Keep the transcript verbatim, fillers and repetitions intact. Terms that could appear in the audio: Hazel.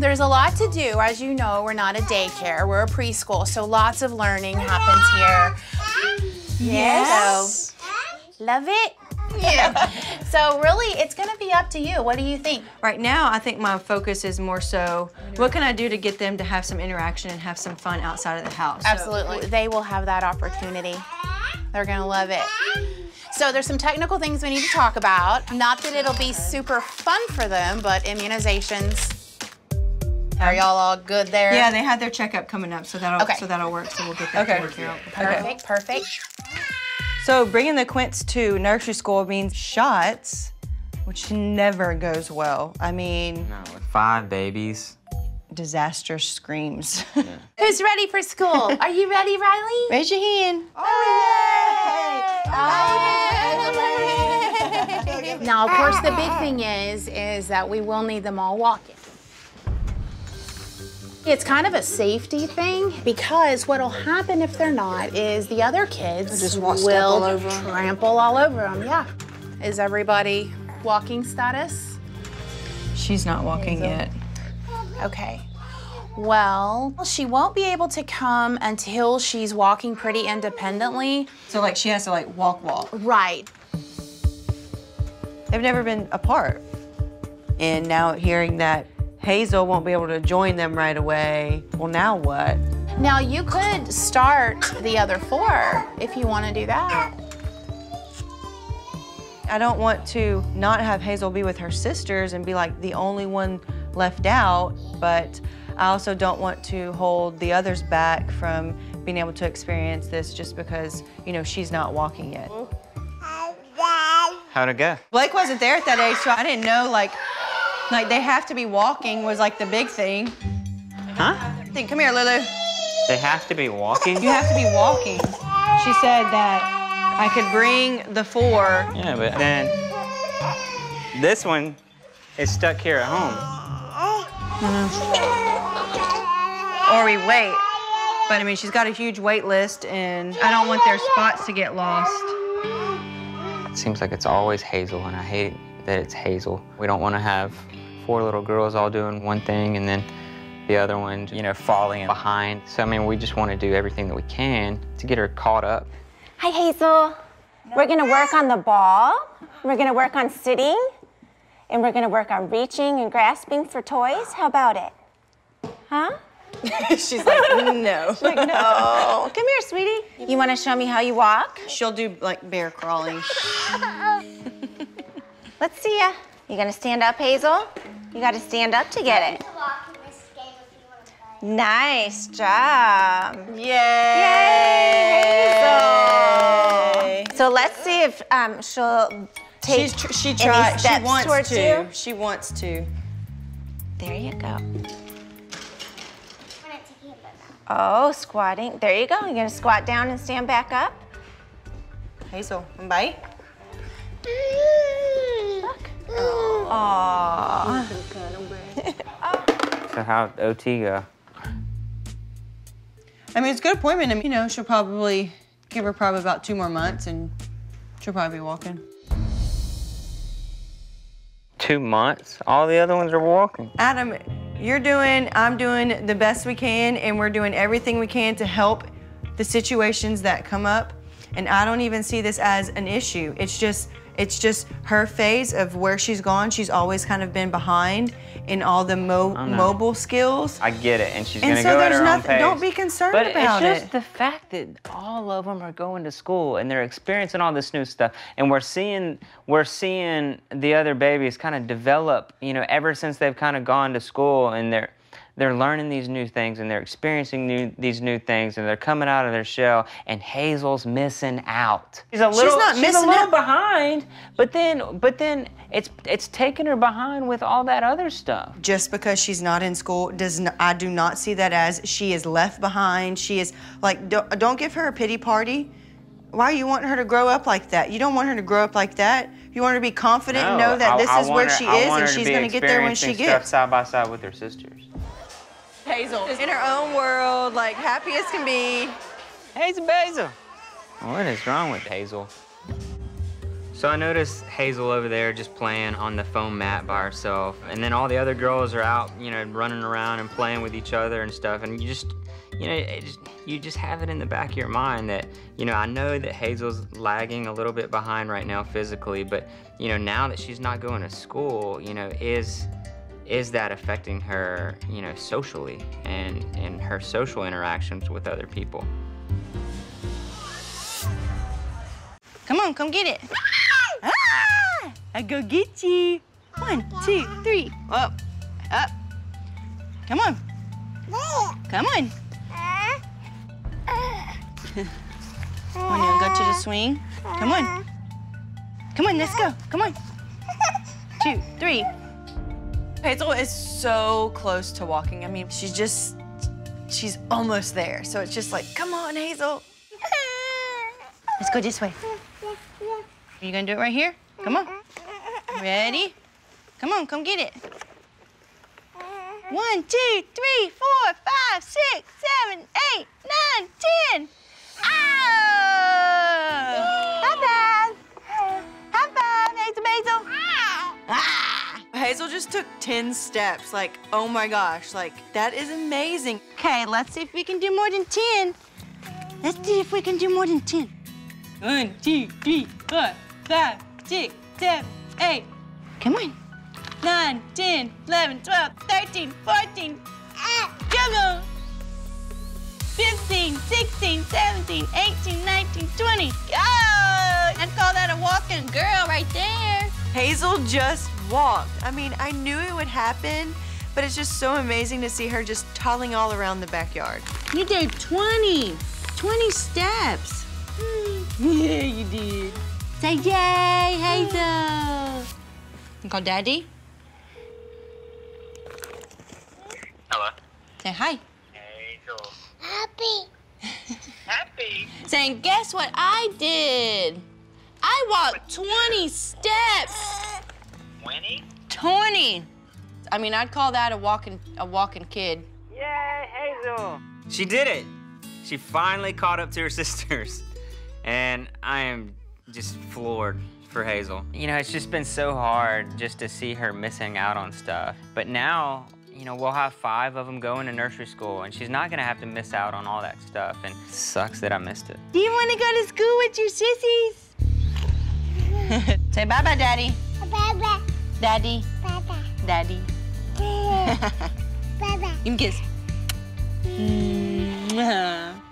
There's a lot to do. As you know, we're not a daycare, we're a preschool, so lots of learning happens here. Yes. So, love it? Yeah. So really, it's gonna be up to you. What do you think? Right now, I think my focus is more so, what can I do to get them to have some interaction and have some fun outside of the house? Absolutely. So, they will have that opportunity. They're gonna love it. So there's some technical things we need to talk about. Not that it'll be super fun for them, but immunizations. Are y'all all good there? Yeah, they had their checkup coming up, so that'll okay. so that'll work. So we'll get that okay. to work out. Perfect, okay. perfect. So bringing the Quints to nursery school means shots, which never goes well. I mean, no, with five babies, disaster screams. Yeah. Who's ready for school? Are you ready, Riley? Raise your hand. All right. All right. All right. Now, of course, the big thing is is that we will need them all walking. It's kind of a safety thing because what'll happen if they're not is the other kids just will all over. trample all over them. Yeah. Is everybody walking status? She's not walking yet. Okay. Well, she won't be able to come until she's walking pretty independently. So like she has to like walk, walk. Right. They've never been apart. And now hearing that Hazel won't be able to join them right away. Well, now what? Now, you could start the other four if you want to do that. I don't want to not have Hazel be with her sisters and be like the only one left out, but I also don't want to hold the others back from being able to experience this just because, you know, she's not walking yet. How'd it go? Blake wasn't there at that age, so I didn't know, like, Like, they have to be walking was, like, the big thing. Huh? Think, come here, Lulu. They have to be walking? You have to be walking. She said that I could bring the four. Yeah, but then this one is stuck here at home. Mm-hmm. Or we wait. But, I mean, she's got a huge wait list, and I don't want their spots to get lost. It seems like it's always Hazel, and I hate that it's Hazel. We don't want to have four little girls all doing one thing and then the other one, you know, falling behind. So, I mean, we just want to do everything that we can to get her caught up. Hi, Hazel. We're going to work on the ball. We're going to work on sitting. And we're going to work on reaching and grasping for toys. How about it? Huh? She's like, no. She's like, no. Come here, sweetie. You want to show me how you walk? She'll do, like, bear crawling. Let's see ya. You gonna stand up, Hazel? You gotta stand up to get it. Nice job. Yay! Yay, Hazel! So let's see if um, she'll take She's tr she tries. any steps she wants towards to. you. She wants to. There you go. Oh, squatting. There you go. You're gonna squat down and stand back up. Hazel, one bite. Aww. So how'd O T go? I mean, it's a good appointment. I mean, you know, she'll probably give her probably about two more months and she'll probably be walking. Two months? All the other ones are walking. Adam, you're doing, I'm doing the best we can, and we're doing everything we can to help the situations that come up. And I don't even see this as an issue. It's just, It's just her phase of where she's gone. She's always kind of been behind in all the mo oh, no. mobile skills. I get it, and she's and gonna so go there's at her nothing, own pace. Don't be concerned but about it. It's just it. the fact that all of them are going to school and they're experiencing all this new stuff, and we're seeing we're seeing the other babies kind of develop. You know, ever since they've kind of gone to school, and they're they're learning these new things, and they're experiencing new, these new things, and they're coming out of their shell, and Hazel's missing out. She's a little, she's not she's missing a little out. behind, but then, but then it's, it's taking her behind with all that other stuff. Just because she's not in school, does not, I do not see that as she is left behind. She is, like, don't, don't give her a pity party. Why you want her to grow up like that? You don't want her to grow up like that. You want her to be confident no, and know that I, this I is where her, she I is, and she's going to get there when she gets. Side by side with her sisters. Hazel. In her own world, like, happy as can be. Hazel Basil. What is wrong with Hazel? So I noticed Hazel over there just playing on the foam mat by herself, and then all the other girls are out, you know, running around and playing with each other and stuff, and you just, you know, it just, you just have it in the back of your mind that, you know, I know that Hazel's lagging a little bit behind right now physically, but, you know, now that she's not going to school, you know, is is that affecting her, you know, socially and, and her social interactions with other people? Come on, come get it. Ah, I go get you. One, two, three. Up, up. Come on. Come on. Come on, now, go to the swing. Come on. Come on, let's go. Come on. Two, three. Hazel is so close to walking. I mean, she's just, she's almost there. So it's just like, come on, Hazel. Let's go this way. Are you gonna do it right here? Come on. Ready? Come on, come get it. One, two, three, four, five, six, seven, eight, nine, ten. Ow! High five. High five, Hazel, Hazel. Ah! Hazel just took ten steps. Like, oh my gosh, like, that is amazing. Okay, let's see if we can do more than ten. Let's see if we can do more than ten. One, two, three, four, five, six, seven, eight. Come on. Nine, ten, eleven, twelve, thirteen, fourteen. Ah. Come on. fifteen, sixteen, seventeen, eighteen, nineteen, twenty. Go! I call that a walking girl right there. Hazel just walked. I mean, I knew it would happen, but it's just so amazing to see her just toddling all around the backyard. You did twenty, twenty steps. Yeah, you did. Say yay, Hazel. You call Daddy? Hello. Say hi. Hazel. Happy. Happy. Saying, guess what I did? I walked twenty steps. twenty? twenty. I mean, I'd call that a walking a walking kid. Yay, Hazel. She did it. She finally caught up to her sisters. And I am just floored for Hazel. You know, it's just been so hard just to see her missing out on stuff. But now, you know, we'll have five of them going to nursery school, and she's not gonna have to miss out on all that stuff, and it sucks that I missed it. Do you wanna go to school with your sissies? Say bye-bye, Daddy. Bye-bye. Daddy. Bye-bye. Daddy. Bye-bye. You can kiss. Mm-hmm.